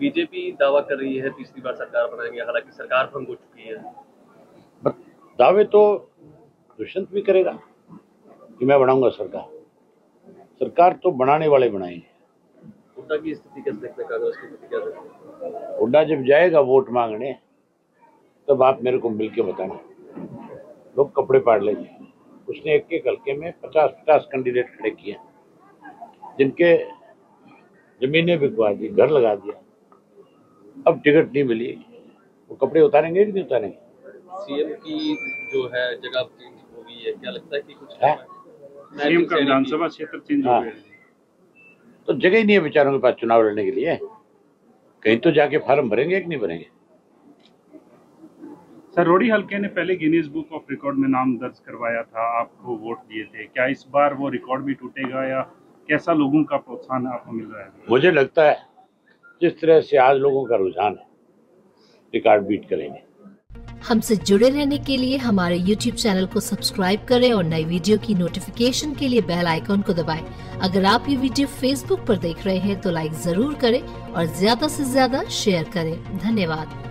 BJP दावा कर रही है तीसरी बार सरकार बनाएंगे, हालांकि सरकार भंग हो चुकी है। दावे तो दुष्यंत भी करेगा कि मैं बनाऊंगा सरकार तो बनाने वाले बनाएंगे। हुड्डा की स्थिति कैसे देखते हैं, कांग्रेस की स्थिति क्या देखते हैं? हुड्डा जब जाएगा वोट मांगने तब आप मेरे को मिल के बताना। लोग कपड़े पाड़ लेंगे। उसने एक एक हल्के में 50-50 कैंडिडेट खड़े किए, जिनके जमीनें बिकवा दी, घर लगा दिया। अब टिकट नहीं मिली, वो कपड़े उतारेंगे कि नहीं उतारेंगे? सीएम की जो है जगह चेंज हो गई है, क्या लगता है कि कुछ है? सीएम का विधानसभा क्षेत्र चेंज हो गया है, तो जगह ही नहीं है बेचारों के पास चुनाव लड़ने के लिए। कहीं तो जाके फार्म भरेंगे कि नहीं भरेंगे? सर, रोड़ी हल्के ने पहले गिनीज बुक ऑफ रिकॉर्ड में नाम दर्ज करवाया था, आपको वोट दिए थे। क्या इस बार वो रिकॉर्ड भी टूटेगा या कैसा लोगों का प्रोत्साहन आपको मिल रहा है? मुझे लगता है जिस तरह से आज लोगों का रुझान है, रिकॉर्ड बीट करेंगे। हमसे जुड़े रहने के लिए हमारे YouTube चैनल को सब्सक्राइब करें और नई वीडियो की नोटिफिकेशन के लिए बेल आइकॉन को दबाएं। अगर आप ये वीडियो Facebook पर देख रहे हैं तो लाइक जरूर करें और ज्यादा से ज्यादा शेयर करें। धन्यवाद।